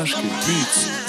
Maske Beats.